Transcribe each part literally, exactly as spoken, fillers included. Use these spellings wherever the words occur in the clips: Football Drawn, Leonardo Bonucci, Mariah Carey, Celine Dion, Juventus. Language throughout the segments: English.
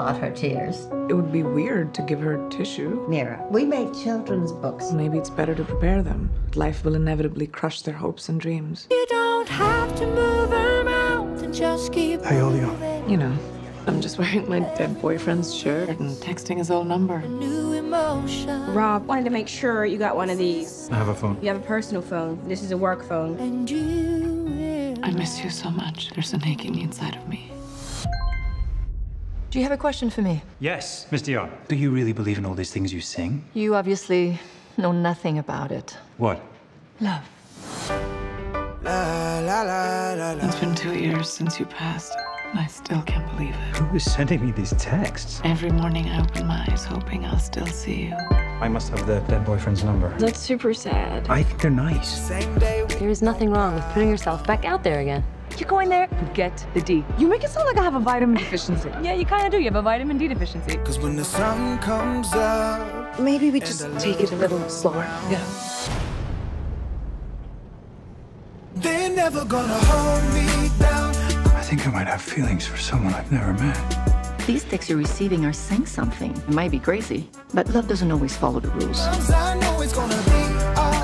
blot her tears. It would be weird to give her tissue. Mira, we make children's books. Maybe it's better to prepare them. Life will inevitably crush their hopes and dreams. You don't have to move her mountain, just keep moving. How old are you? You know, I'm just wearing my dead boyfriend's shirt and texting his old number. Rob wanted to make sure you got one of these. I have a phone. You have a personal phone. This is a work phone. And you I miss you so much. There's an aching inside of me. Do you have a question for me? Yes, Miss Dion. Do you really believe in all these things you sing? You obviously know nothing about it. What? Love. La, la, la, la, la. It's been two years since you passed. I still can't believe it. Who is sending me these texts? Every morning I open my eyes hoping I'll still see you. I must have the dead boyfriend's number. That's super sad. I think they're nice. There is nothing wrong with putting yourself back out there again. You go in there, get the D. You make it sound like I have a vitamin deficiency. Yeah, you kind of do. You have a vitamin D deficiency. Because when the sun comes up... Maybe we just take it a little slower. Yeah. They're never gonna hold me down. I think I might have feelings for someone I've never met. These texts you're receiving are saying something. It might be crazy, but love doesn't always follow the rules.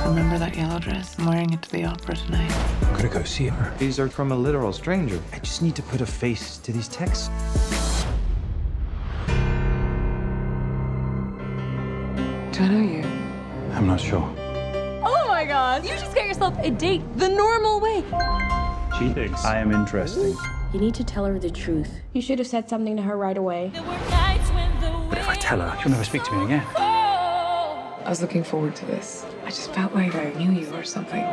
Remember that yellow dress? I'm wearing it to the opera tonight. I'm gonna go see her. These are from a literal stranger. I just need to put a face to these texts. Do I know you? I'm not sure. Oh my God! You just got yourself a date the normal way. She thinks I am interesting. You need to tell her the truth. You should have said something to her right away. But if I tell her, she'll never speak to me again. I was looking forward to this. I just felt like I knew you or something.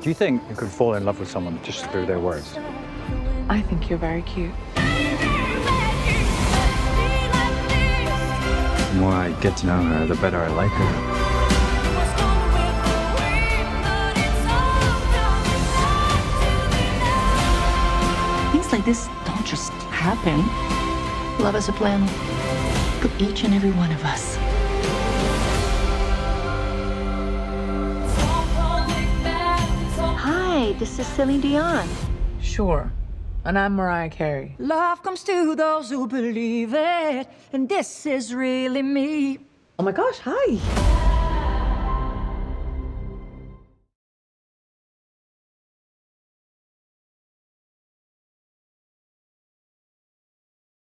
Do you think you could fall in love with someone just through their words? I think you're very cute. The more I get to know her, the better I like her. Like this don't just happen. Love is a plan for each and every one of us. Hi, this is Celine Dion. Sure, and I'm Mariah Carey. Love comes to those who believe it, and this is really me. Oh my gosh, hi.